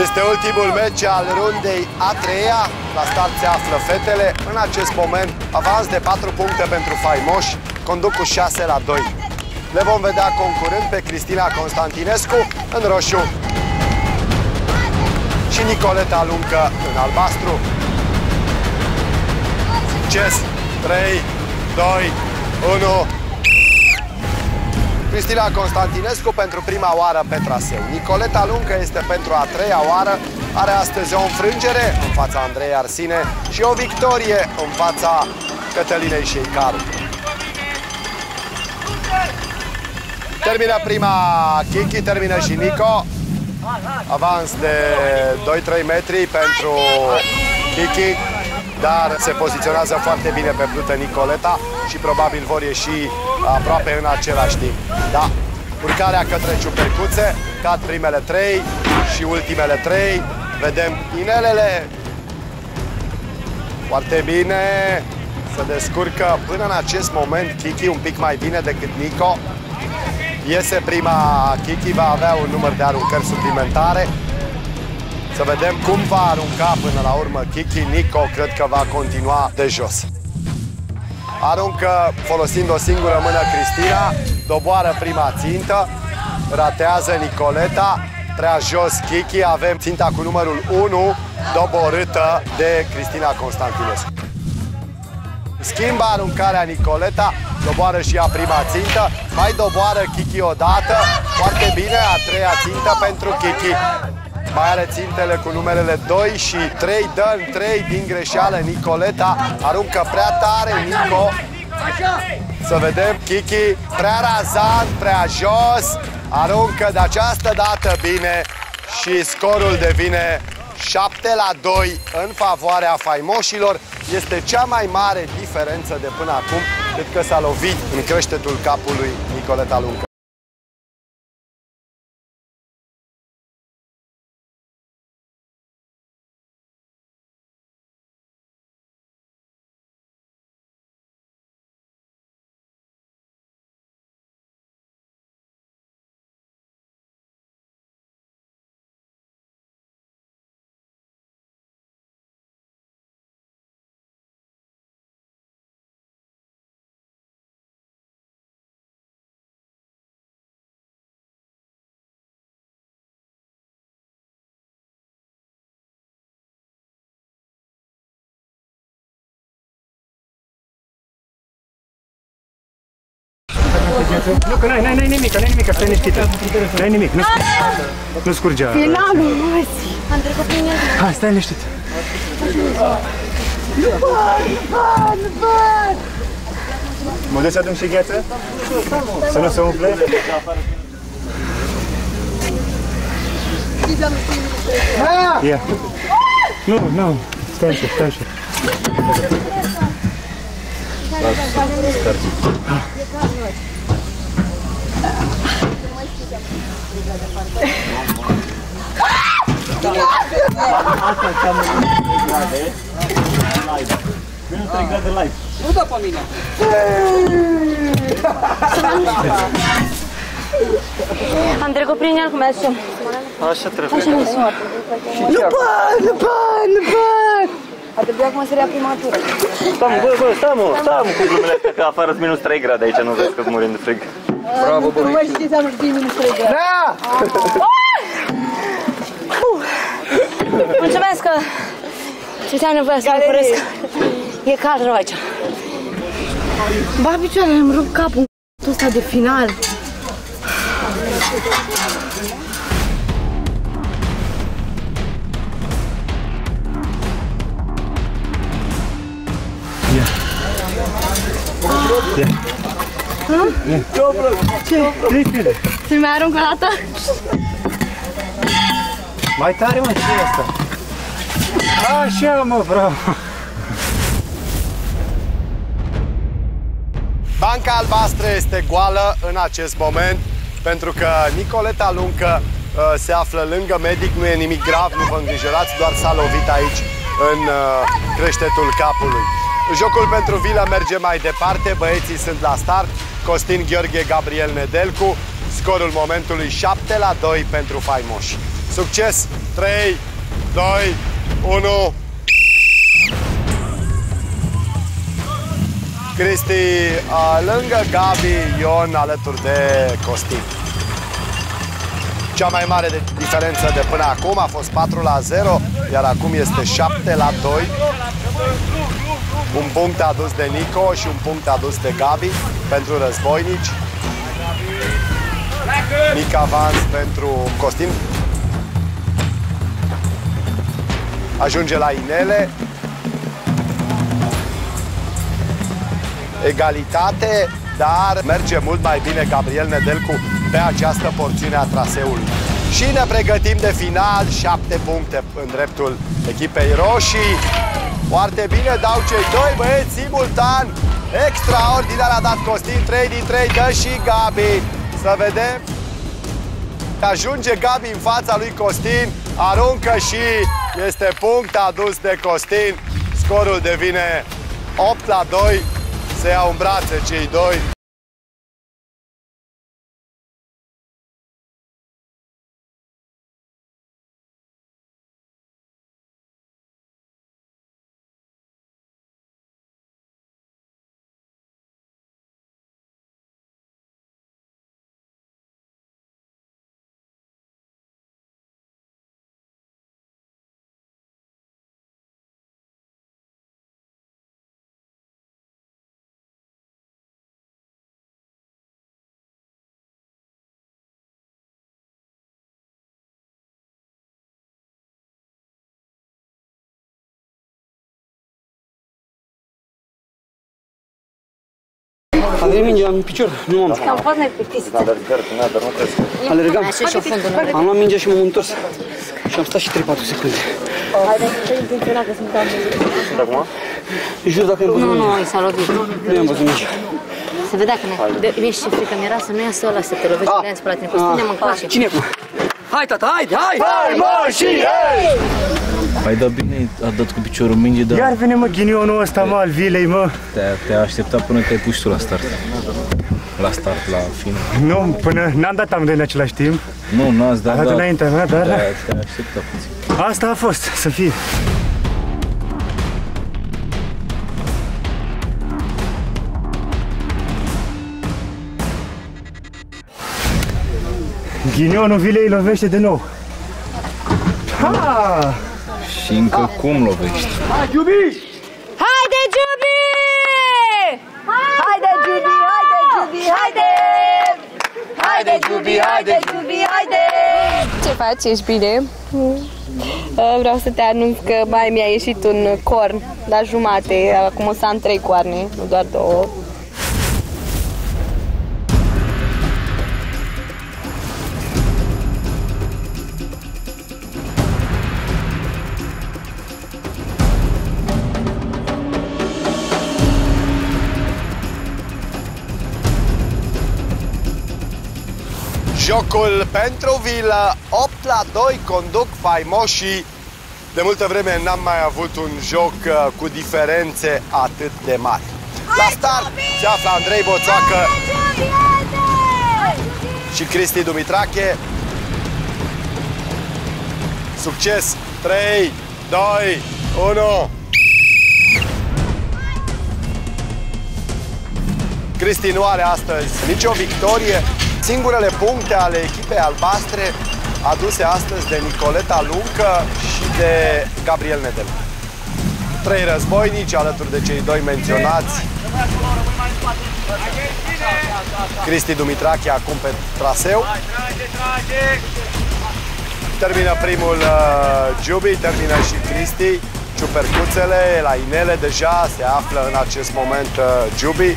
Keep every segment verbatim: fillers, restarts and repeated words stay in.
Este ultimul meci al rundei a treia. La start se află fetele. În acest moment, avans de patru puncte pentru faimoși. Conduc cu șase la doi. Le vom vedea concurând pe Cristina Constantinescu în roșu și Nicoleta Luncă în albastru. Ces, trei, doi, unu. Cristina Constantinescu pentru prima oară pe traseu. Nicoleta Luncă este pentru a treia oară. Are astăzi o înfrângere în fața Andrei Arsine și o victorie în fața Cătălinei Șeicaru. Termină prima Kiki, termină și Nico. Avans de doi trei metri pentru Kiki, dar se poziționează foarte bine pe plută Nicoleta și probabil vor ieși aproape în același timp. Da, urcarea către ciupercuțe, cad primele trei și ultimele trei. Vedem inelele. Foarte bine, se descurcă până în acest moment Kiki un pic mai bine decât Nico. Iese prima Kiki, va avea un număr de aruncări suplimentare. Să vedem cum va arunca până la urmă Kiki. Nico cred că va continua de jos. Aruncă folosind o singură mână Cristina, doboară prima țintă, ratează Nicoleta, trea jos Kiki, avem ținta cu numărul unu, doborâtă de Cristina Constantinescu. Schimbă aruncarea Nicoleta, doboară și ea prima țintă, mai doboară Kiki odată, foarte bine, a treia țintă pentru Kiki. Mai are țintele cu numerele doi și trei, dă în trei din greșeală Nicoleta, aruncă prea tare Nico. Să vedem, Kiki prea razant, prea jos, aruncă de această dată bine și scorul devine șapte la doi în favoarea faimoșilor. Este cea mai mare diferență de până acum, cât că s-a lovit în creștetul capului Nicoleta Luncă. Nu, că n-ai nimic, n-ai nimic, stai liniștită. N-ai nimic, nu scurge. Finalul, măsi! Am trecut prin el. Hai, stai liniștită. Nu văd, nu văd, nu văd! Mă duc să adun și gheață? Să nu se umple? Ia! Nu, nu, stai așa, stai așa. Asta înseamnă minus trei grade live. minus trei grade live. Nu dă pe mine! Am trecut prin el, cum e așa? Așa trebuie. Așa mi-e soartă. Nu pot, nu pot, nu pot! A trebuit acum să rea prima tură. Stai, bă, bă, stai, mă, stai, mă, cu glumele astea, că afară-s minus trei grade aici, nu vezi că-s murim de frig. Bravo, bă, băi! Nu știți, am știți minus trei grade. Mulțumesc că ți-am nevoie să mă curăsc. E cald rău aici. Ba, picioarele, îmi rup capul în ăsta de final. Ia. Ia. Ce? Să-mi mai arunc o dată? Mai tare, mă, ce e asta? Așa, mă, bravo! Banca albastră este goală în acest moment, pentru că Nicoleta Luncă uh, se află lângă medic, nu e nimic grav, nu vă îngrijorați, doar s-a lovit aici, în uh, creștetul capului. Jocul pentru vilă merge mai departe, băieții sunt la start, Costin Gheorghe, Gabriel Nedelcu, scorul momentului șapte la doi pentru faimoși. Succes! trei, doi, unu... Cristi lângă Gabi, Ion alături de Costin. Cea mai mare de diferență de până acum a fost patru la zero, iar acum este șapte la doi. Un punct adus de Nico și un punct adus de Gabi pentru războinici. Mic avans pentru Costin. Ajunge la inele. Egalitate, dar merge mult mai bine Gabriel Nedelcu pe această porțiune a traseului. Și ne pregătim de final, șapte puncte în dreptul echipei roșii. Foarte bine dau cei doi băieți simultan. Extraordinar a dat Costin, trei din trei, dă și Gabi. Să vedem. Ajunge Gabi în fața lui Costin, aruncă și este punct adus de Costin. Scorul devine opt la doi. Se iau în brațe cei doi. Andrei, mingea în picior, nu am. Am fost neplictisită. Alergam, am luat mingea și m-am întors. Și am stat și trei patru secunde. Haideți să te intenționați că sunt acum. Jur dacă nu am văzut mingea. Nu, nu, i s-a lovit. Nu i-am văzut mingea. Se vedea că mi-e și ce frică mi era să nu iasă ăla să te lovești, ne-am spălat timpul, suntem în coașe. Cine acum? Hai, tata, hai, hai! Hai, mă, și ei! Ai dat bine, a dat cu piciorul mingii, dar... Iar vine, mă, ghinionul ăsta, mă, al vilei, mă! Te-a așteptat până te-ai pus tu la start. La start, la final. Nu, până... N-am dat amândoi în același timp. Nu, n-ați dat, dar... A dat înaintea mea, dar... Te-a așteptat puțin. Asta a fost, să fie. Ghinionul vilei lovește de nou. Ha! Și încă cum lovești? Hai, Giubi! Haide, Giubi! Haide, Giubi! Haide, Giubi! Haide! Haide, Giubi! Haide, Giubi! Haide! Ce faci? Ești bine? Vreau să te anunț că mai mi-a ieșit un corn la jumate. Acum o să am trei coarne, nu doar două. Jocul pentru vilă, opt la doi, conduc faimoșii. De multă vreme n-am mai avut un joc cu diferențe atât de mari. La start se află Andrei Boțoacă și Cristi Dumitrache. Succes! trei, doi, unu... Cristi nu are astăzi nicio victorie. Singurele puncte ale echipei albastre aduse astăzi de Nicoleta Luncă și de Gabriel Nedelcu. Trei războinici alături de cei doi menționați. Cristi Dumitrache acum pe traseu. Termină primul uh, Giubi, termină și Cristi. Ciupercuțele la inele deja se află în acest moment uh, Giubi.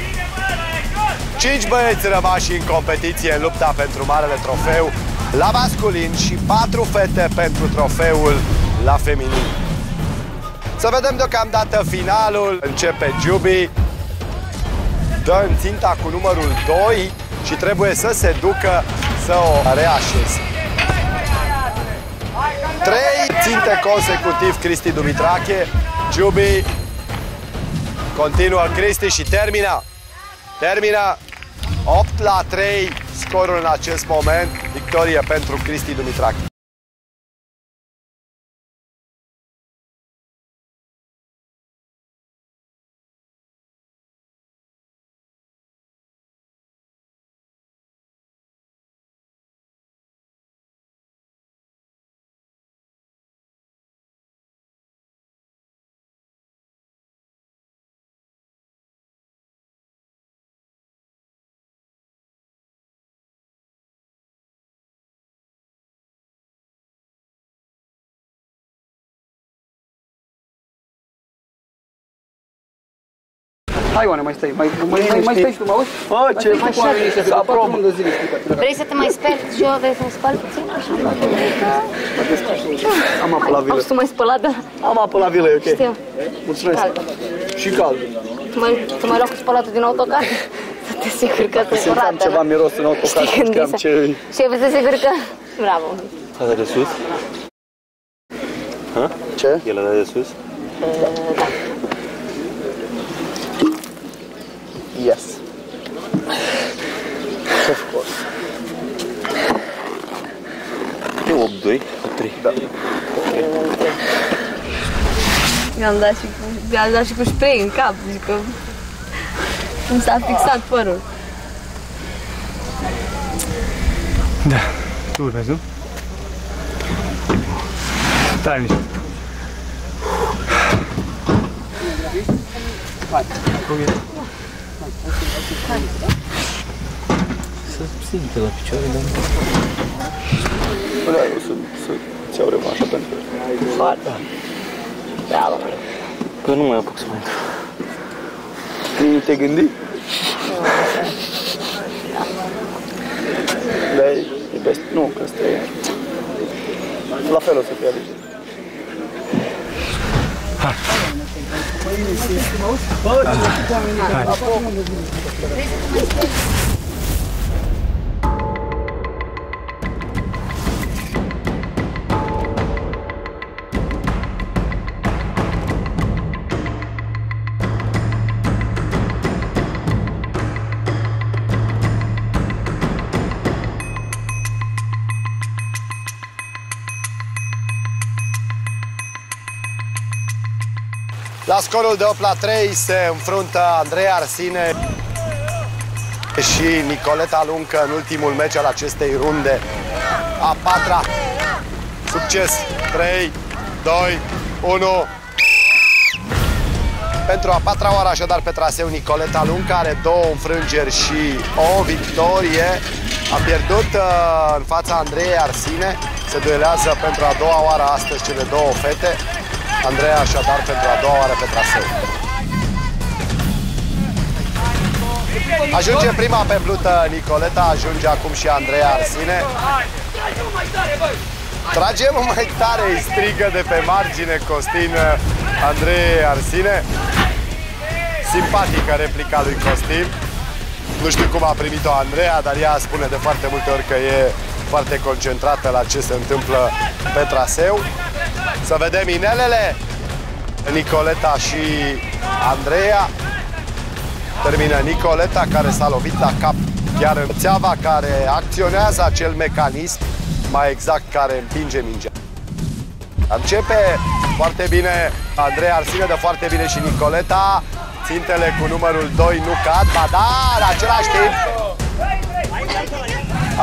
cinci băieți rămași în competiție în lupta pentru marele trofeu la masculin și patru fete pentru trofeul la feminin. Să vedem deocamdată finalul. Începe Giubi, dă în ținta cu numărul doi și trebuie să se ducă să o reașeze. trei ținte consecutiv Cristi Dumitrache, Giubi, continuă Cristi și termina. Termina opt la trei, scorul în acest moment, victorie pentru Cristi Dumitrache. Hai, Oana, mai stai, mai, mai, mai, mai stai și tu, mă auzi? Bă, ce faci așa, să aprobă. Vrei să te mai speli și eu, vrei să mă spăl puțin? Am apă la vilă. Am să mai spălat, da? Am apă la vilă, e ok. Știu. Mulțumesc. Și cald. Să mai luat cu spălatul din autocar? Să te sigur că te spălată. Simțeam ceva miros în autocar, știam ce... Și ai văzut sigur că... Bravo. Asta de sus? Ce? El era de sus? Da. Yes. Of course. E opt doi, opt trei. Da. Mi-am dat și cu, mi-am dat și cu spray în cap, zic că cum s-a fixat părul. Da. Tu urmezi, nu? Stai mișto. Cum e? Să simte la picioare, dar nu. Bă, eu să-ți iau reva așa pentru el. Ba, da. Da, bă. Eu nu mai apuc să mai intru. Te gândi? Dar e best. Nu, că ăsta e... La fel o să fie alegeri. Hai. La scorul de opt la trei se înfruntă Andrei Arsine și Nicoleta Luncă în ultimul meci al acestei runde. A patra. Succes! trei, doi, unu. Pentru a patra oară așadar pe traseu Nicoleta Luncă are două înfrângeri și o victorie. A pierdut în fața Andrei Arsine. Se duelează pentru a doua oară astăzi cele două fete. Andreea așadar pentru a doua oară pe traseu. Ajunge prima pe plută Nicoleta, ajunge acum și Andreea Arsine. Tragem mai tare, îi strigă de pe margine Costin Andreea Arsine. Simpatică replica lui Costin. Nu știu cum a primit-o Andreea, dar ea spune de foarte multe ori că e foarte concentrată la ce se întâmplă pe traseu. Să vedem inelele, Nicoleta și Andreea. Termină Nicoleta, care s-a lovit la cap chiar în țeava care acționează acel mecanism, mai exact, care împinge mingea. Începe foarte bine Andreea Arsine, dă foarte bine și Nicoleta. Țintele cu numărul doi nu cad, ba da, la același timp.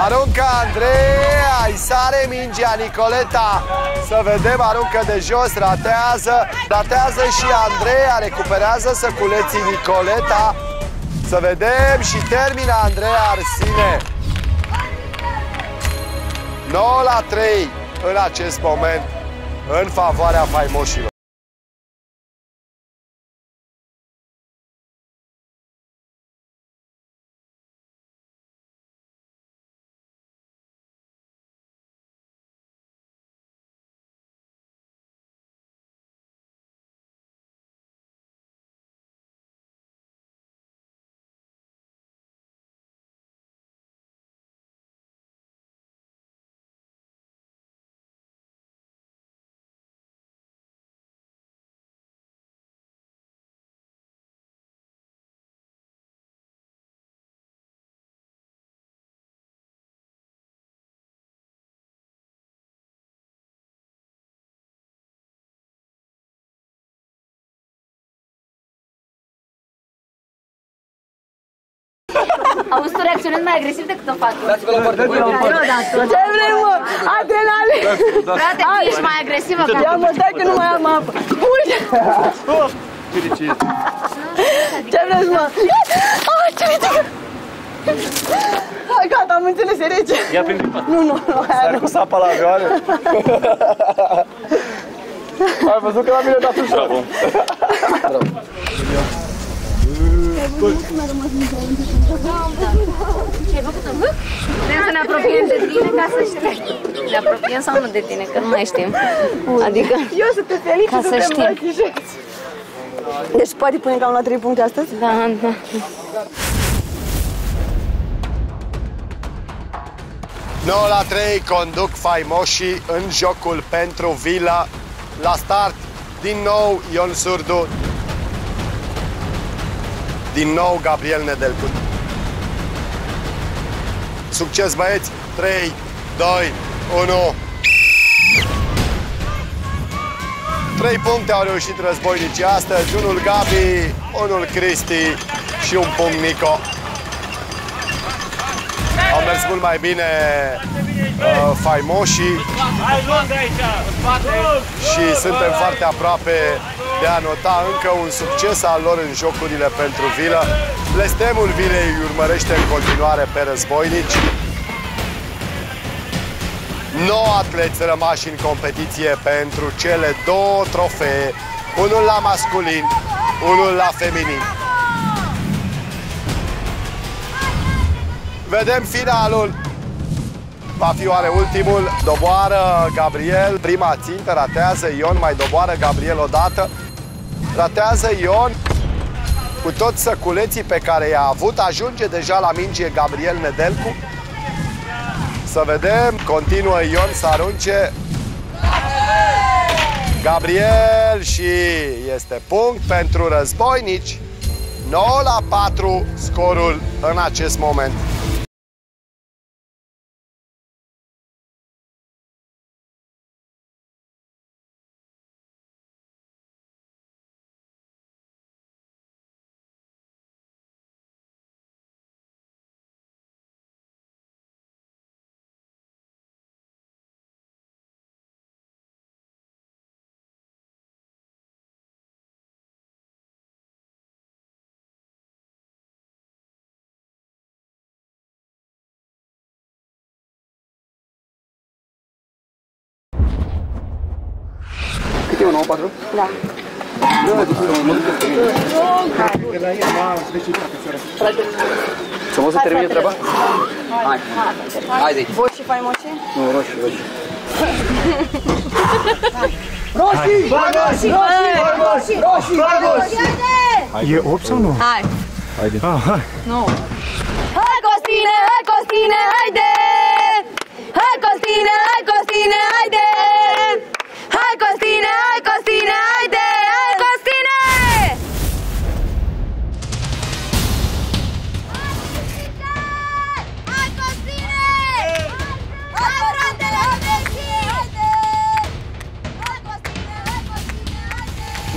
Aruncă Andreea, îi sare mingea Nicoleta. Să vedem, aruncă de jos, ratează. Ratează și Andreea, recuperează săculeții Nicoleta. Să vedem și termină Andreea Arsine. nouă la trei în acest moment în favoarea faimoșilor. Auzi, tu reacționezi mai agresiv decât o fac. Dați-vă la parte, băi, la parte. Ce vrei, mă? Adrenalină! Frate, tu ești mai agresivă ca... Ia mă, dai că nu mai am apă! Uite! Ce vreți, mă? Ah, ce uite că... Hai, gata, am înțeles, e rece. Ia prin pipa. Nu, nu, nu, aia nu. Stai cu sapa la avioane. Ai văzut că la mine a dat ușor. Bravo. Bravo. Vrem să ne apropiem de tine ca să știm. Ne apropiem sau nu de tine, că nu mai știm. Adică, ca să știm. Deci poate pune cam la trei puncte astăzi? Da, da. nouă la trei conduc faimoșii în jocul pentru Vila. La start, din nou Ion Surdu. Din nou Gabriel Nedelcu. Succes, băieți! trei, doi, unu. trei puncte au reușit războinicii astăzi. Unul Gabi, unul Cristi și un punct Nico. Au mers mult mai bine uh, faimoșii și suntem foarte aproape de a nota încă un succes al lor în jocurile pentru vilă. Blestemul vilei îi urmărește în continuare pe războinici. nouă atleți rămași în competiție pentru cele două trofee, unul la masculin, unul la feminin. Vedem finalul. Va fi oare ultimul? Doboară Gabriel. Prima țintă, ratează Ion. Mai doboară Gabriel odată. Ratează Ion. Cu toți săculeții pe care i-a avut, ajunge deja la minge Gabriel Nedelcu. Să vedem. Continuă Ion să arunce. Gabriel și este punct pentru războinici. nouă la patru scorul în acest moment. patru? Da. Să mă să termine treaba? Hai. Hai de aici. Voci faimoșii? Nu, roșii, roșii. Roșii! Roșii! Roșii! Roșii! Roșii! E opt sau nu? Hai. Haide. Hai, Costine! Hai, Costine! Haide! Hai, Costine! Hai, Costine! Haide! Hai, Costine! Hai, Costine! Haide! Hai, Costine! Hai, Costine! Hai, Costine! Hai, Costine!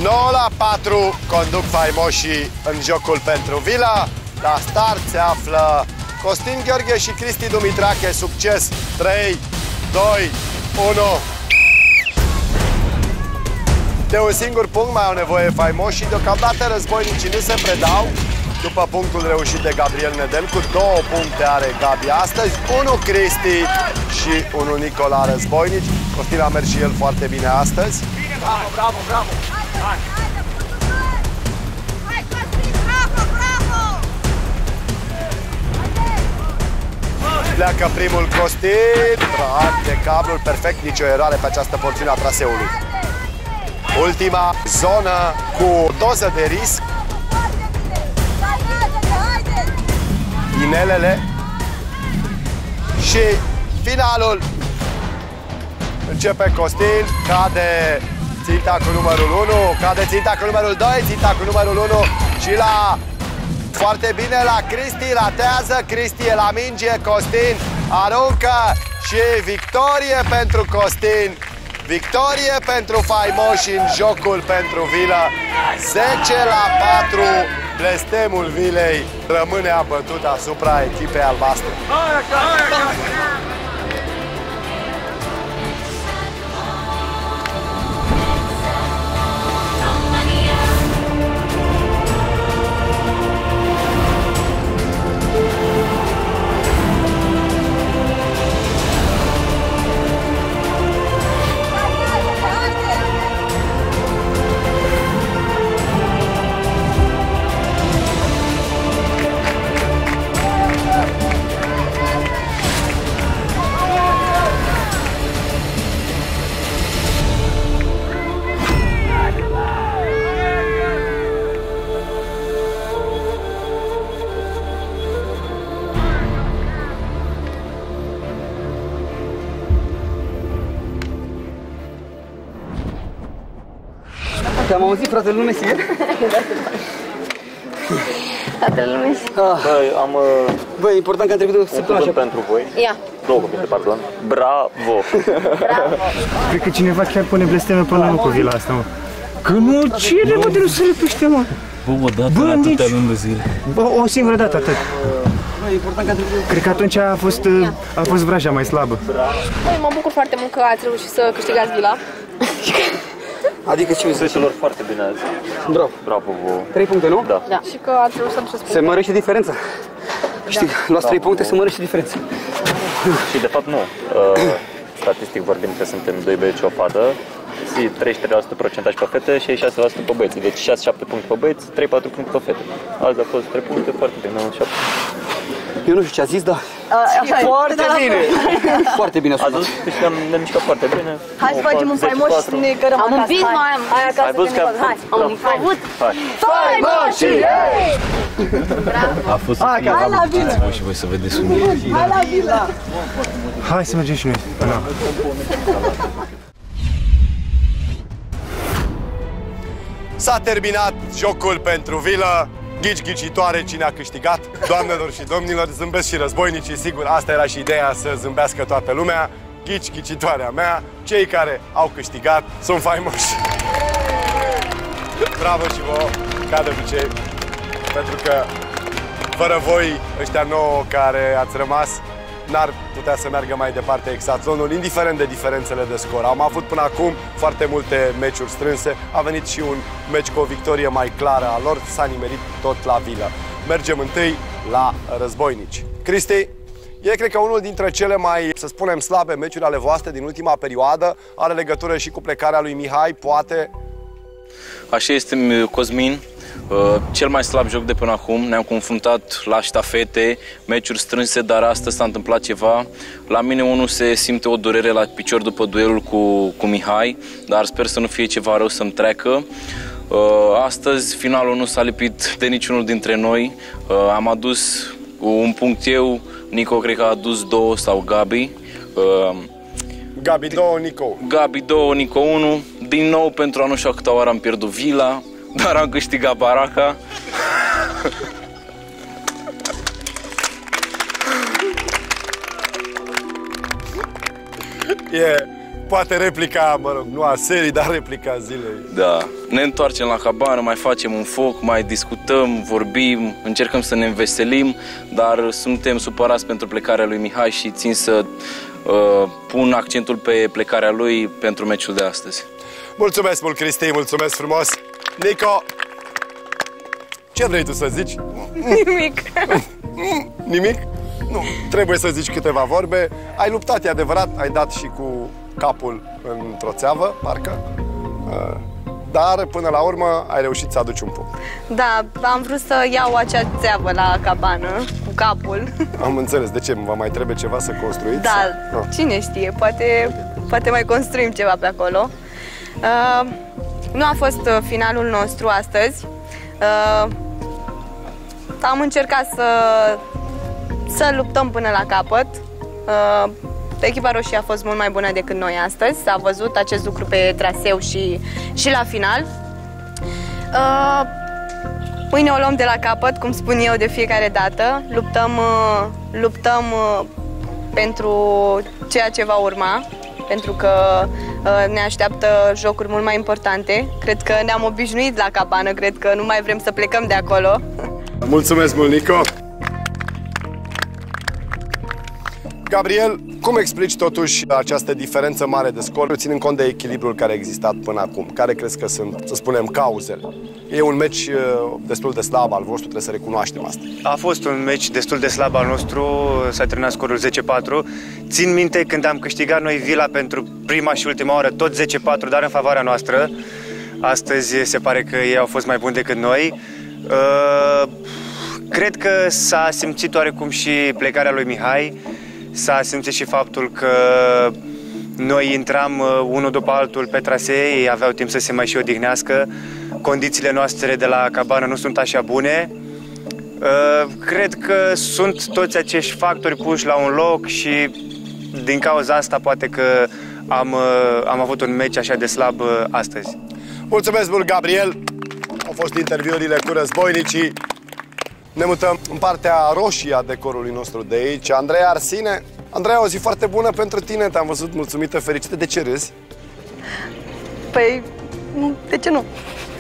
nouă la patru conduc faimoșii în jocul pentru Vila. La start se află Costin Gheorghe și Cristi Dumitrache. Succes! trei, doi, unu... De un singur punct mai au nevoie faimoșii. Deocamdată războinicii nu se predau. După punctul reușit de Gabriel Nedelcu, două puncte are Gabi astăzi. Unul Cristi și unul Nicola războinici. Costin a mers și el foarte bine astăzi. Bine, bravo, bravo, bravo! Hai! Hai, Costin, bravo, bravo! Pleacă primul Costin. Trage cablul, perfect, nicio eroare pe această porțiune a traseului. Ultima zonă cu doză de risc. Inelele. Și finalul. Începe Costin, cade ținta cu numărul unu, cade ținta cu numărul doi, ținta cu numărul unu și la... Foarte bine la Cristi, ratează, Cristi e la minge, Costin aruncă și victorie pentru Costin. Victorie pentru faimoși în jocul pentru Vila. zece la patru. Blestemul Vilei rămâne abătut asupra echipei albastre. Te-am auzit, fratele Lumesier? Fratele Lumesier. Băi, am... Băi, important că am trecut o săptămână pentru voi. Ia. Două cuvinte, pardon. Bravo! Bravo! Cred că cineva chiar pune blesteme până la cu vila asta, mă. Că nu, ce le mă, trebuie să le pește, mă? Bă, o dată, în atâtea luni de zile. Bă, o singură dată, atât. Cred că atunci a fost, a fost vraja mai slabă. Băi, mă bucur foarte mult că ați reușit să câștigați vila. Adică și vizuieșilor foarte bine azi. Bravo. Bravo. Trei puncte, nu? Da. Da. Și că ați reușit să aduceți puncte. Se mărește diferența. Știi, luați trei puncte, se mărește diferența. Și de fapt nu. Statistic vorbim că suntem doi băieți și o fată. treizeci și trei la sută procentaj pe fete și șase la sută pe băieți. Deci șase șapte puncte pe băieți, trei patru puncte pe fete. Azi a fost trei puncte, foarte bine, șapte. Eu nu știu ce a zis, dar... Foarte bine! Foarte bine a sunat. A zis că ne-am mișcat foarte bine. Hai să facem un faimoș și să ne cărăm acasă. Am împins, mai am. Hai acasă să ne cărăm. Hai, am avut faimoșii! A fost o fie avutit și voi să vedeți unde e. Hai la vila! Hai să mergem și noi. S-a terminat jocul pentru vilă. Ghici, ghicitoare, cine a câștigat? Doamnelor și domnilor, zâmbesc și războinicii, sigur, asta era și ideea, să zâmbească toată lumea. Ghici, ghicitoarea mea, cei care au câștigat sunt faimoși. Bravo și vouă, ca de obicei, pentru că fără voi, ăștia nouă care ați rămas, n-ar putea să meargă mai departe Exatlonul, indiferent de diferențele de scor. Am avut până acum foarte multe meciuri strânse, a venit și un meci cu o victorie mai clară a lor, s-a nimerit tot la vilă. Mergem întâi la războinici. Cristi, e cred că unul dintre cele mai, să spunem, slabe meciuri ale voastre din ultima perioadă, are legătură și cu plecarea lui Mihai, poate? Așa este, Cosmin. Uh, cel mai slab joc de până acum, ne-am confruntat la ștafete, meciuri strânse, dar astăzi s-a întâmplat ceva. La mine unul se simte o durere la picior după duelul cu, cu Mihai, dar sper să nu fie ceva rău să-mi treacă. Uh, astăzi finalul nu s-a lipit de niciunul dintre noi, uh, am adus un punct eu, Nico cred că a adus două sau Gabi. Uh, Gabi două, Nico. Gabi două, Nico unu. Din nou pentru a nu știu câta oară am pierdut vila. Dar am câștigat baraca. E, poate replica, mă rog, nu a serii, dar replica zilei. Da. Ne întoarcem la cabană, mai facem un foc, mai discutăm, vorbim, încercăm să ne înveselim, dar suntem supărați pentru plecarea lui Mihai și țin să uh, pun accentul pe plecarea lui pentru meciul de astăzi. Mulțumesc mult, Cristi, mulțumesc frumos! Nico, ce vrei tu să zici? Nimic. Nimic? Nu, trebuie să zici câteva vorbe. Ai luptat, e adevărat, ai dat și cu capul într-o țeavă, parcă. Dar, până la urmă, ai reușit să aduci un punct. Da, am vrut să iau acea țeavă la cabană, cu capul. Am înțeles. De ce? Vă mai trebuie ceva să construiți? Da, sau? Cine știe, poate, poate mai construim ceva pe acolo. Uh, Nu a fost finalul nostru astăzi. Uh, am încercat să, să luptăm până la capăt. Uh, echipa roșie a fost mult mai bună decât noi astăzi. S-a văzut acest lucru pe traseu și, și la final. Uh, mâine o luăm de la capăt, cum spun eu de fiecare dată. Luptăm, uh, luptăm uh, pentru ceea ce va urma. Pentru că uh, ne așteaptă jocuri mult mai importante. Cred că ne-am obișnuit la cabană, cred că nu mai vrem să plecăm de acolo. Mulțumesc mult, Nico! Gabriel, cum explici totuși această diferență mare de scor, ținând cont de echilibrul care a existat până acum? Care crezi că sunt, să spunem, cauzele? E un meci destul de slab al vostru, trebuie să recunoaștem asta. A fost un meci destul de slab al nostru, s-a terminat scorul zece patru. Țin minte când am câștigat noi vila pentru prima și ultima oară, tot zece patru, dar în favoarea noastră. Astăzi se pare că ei au fost mai buni decât noi. Cred că s-a simțit oarecum și plecarea lui Mihai. S-a simțit și faptul că noi intram unul după altul pe trasee, ei aveau timp să se mai și odihnească. Condițiile noastre de la cabană nu sunt așa bune. Cred că sunt toți acești factori puși la un loc și din cauza asta poate că am, am avut un meci așa de slab astăzi. Mulțumesc mult, Gabriel! Au fost interviurile cu războinicii. Ne mutăm în partea roșie a decorului nostru de aici. Andrei Arsine. Andrei, o zi foarte bună pentru tine. Te-am văzut mulțumită, fericită. De ce râzi? Păi, de ce nu?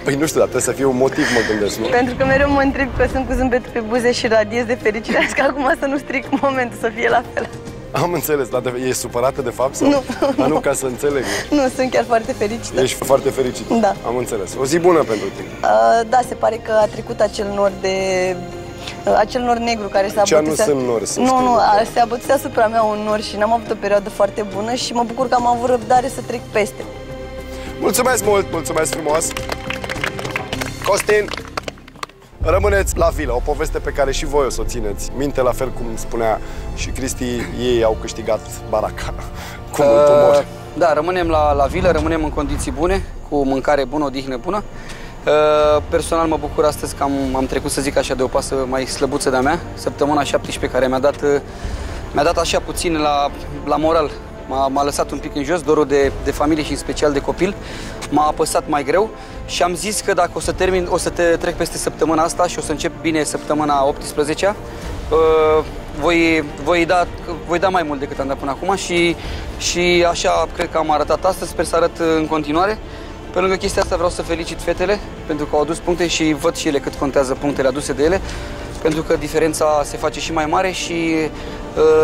Păi nu știu, dar trebuie să fie un motiv, mă gândesc, nu? Pentru că mereu mă întreb că sunt cu zâmbetul pe buze și radiez de fericire. Așa că acum să nu stric momentul, să fie la fel. Am înțeles, dar e supărată de fapt? Sau? Nu. Dar nu, ca să înțeleg. Nu, sunt chiar foarte fericită. Ești foarte fericită? Da. Am înțeles. O zi bună pentru tine. Uh, da, se pare că a trecut acel nor de... Acel nor negru care s-a abătut. Nu sunt nori, sunt. Nu, nu, se abătuse asupra mea un nor și n-am avut o perioadă foarte bună și mă bucur că am avut răbdare să trec peste. Mulțumesc mult, mulțumesc frumos! Costin, rămâneți la vilă, o poveste pe care și voi o să o țineți minte, la fel cum spunea și Cristi, ei au câștigat baraca cu uh, mult umor. Da, rămânem la, la vilă, rămânem în condiții bune, cu mâncare bună, odihnă bună. Uh, personal mă bucur astăzi că am, am trecut, să zic așa, de o pasă mai slăbuță de-a mea, săptămâna șaptesprezece, care mi-a dat, mi-a dat așa puțin la, la moral. M-a lăsat un pic în jos, dorul de, de familie și în special de copil m-a apăsat mai greu și am zis că dacă o să termin, o să te trec peste săptămâna asta și o să încep bine săptămâna optsprezecea, uh, voi, voi, da, voi da mai mult decât am dat până acum și, și așa cred că am arătat astăzi, sper să arăt în continuare. Pe lângă chestia asta vreau să felicit fetele pentru că au adus puncte și văd și ele cât contează punctele aduse de ele, pentru că diferența se face și mai mare și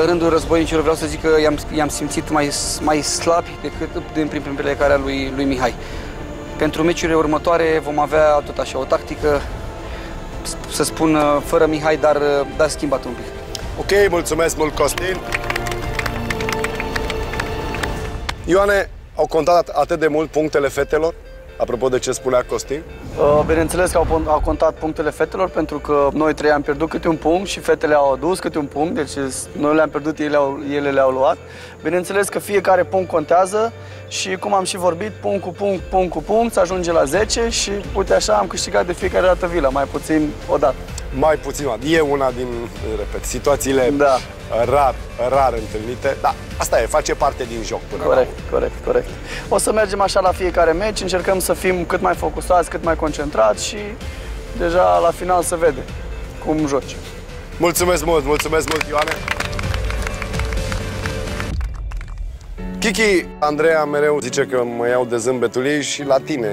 în rândul războinicilor vreau să zic că i-am simțit mai, mai slabi decât din prin plecarea lui, lui Mihai. Pentru meciurile următoare vom avea tot așa o tactică, să spun, fără Mihai, dar, dar schimbat un pic. Ok, mulțumesc mult, Costin. Ioane, au contat atât de mult punctele fetelor? Apropo de ce spunea Costin? Bineînțeles că au, au contat punctele fetelor, pentru că noi trei am pierdut câte un punct și fetele au adus câte un punct, deci noi le-am pierdut, ele, ele le-au luat. Bineînțeles că fiecare punct contează și, cum am și vorbit, punct cu punct, punct cu punct, se ajunge la zece și, uite așa, am câștigat de fiecare dată vila, mai puțin odată. Mai puțin, e una din, repet, situațiile da. rar, rar întâlnite. Da, asta e, face parte din joc până corect, la urmă. Corect, corect. O să mergem așa la fiecare meci, încercăm să fim cât mai focusați, cât mai concentrați și deja la final se vede cum joci. Mulțumesc mult, mulțumesc mult, Ioane! Kiki, Andreea mereu zice că mă iau de zâmbetul ei și la tine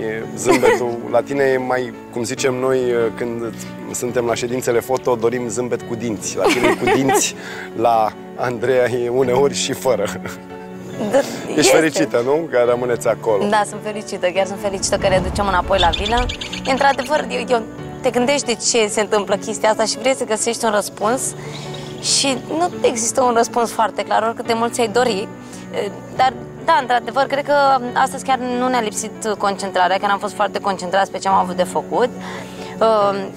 e zâmbetul. La tine e mai, cum zicem noi, când suntem la ședințele foto, dorim zâmbet cu dinți. La tine cu dinți, la Andreea e uneori și fără. Da, ești este. fericită, nu? Că rămâneți acolo. Da, sunt fericită, chiar sunt fericită că ne ducem înapoi la vilă. Într-adevăr, eu, eu te gândești de ce se întâmplă chestia asta și vrei să găsești un răspuns. Și nu există un răspuns foarte clar, oricât de mult ți-ai dori. Dar, da, într-adevăr, cred că astăzi chiar nu ne-a lipsit concentrarea, că n-am fost foarte concentrați pe ce am avut de făcut.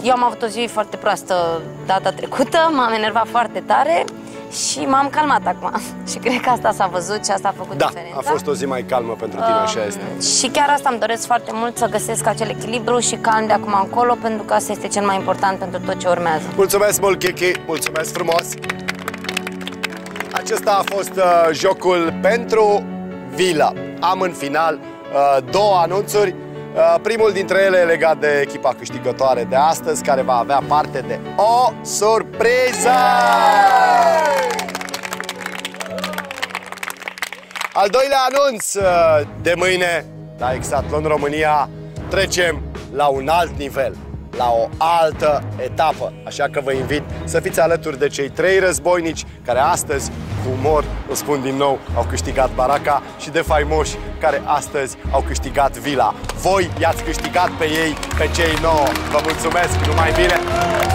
Eu am avut o zi foarte proastă data trecută, m-am enervat foarte tare și m-am calmat acum. Și cred că asta s-a văzut și asta a făcut da, diferența. Da, a fost o zi mai calmă pentru tine, așa este. Și chiar asta îmi doresc foarte mult, să găsesc acel echilibru și calm de acum încolo, pentru că asta este cel mai important pentru tot ce urmează. Mulțumesc mult, Kiki! Mulțumesc frumos! Acesta a fost uh, jocul pentru Vila. Am în final uh, două anunțuri. Uh, primul dintre ele legat de echipa câștigătoare de astăzi, care va avea parte de o surpriză! Al doilea anunț, uh, de mâine la Exatlon România trecem la un alt nivel, la o altă etapă. Așa că vă invit să fiți alături de cei trei războinici care astăzi, cu umor, o spun din nou, au câștigat baraca și de faimoși care astăzi au câștigat vila. Voi i-ați câștigat pe ei, pe cei nouă. Vă mulțumesc, numai bine!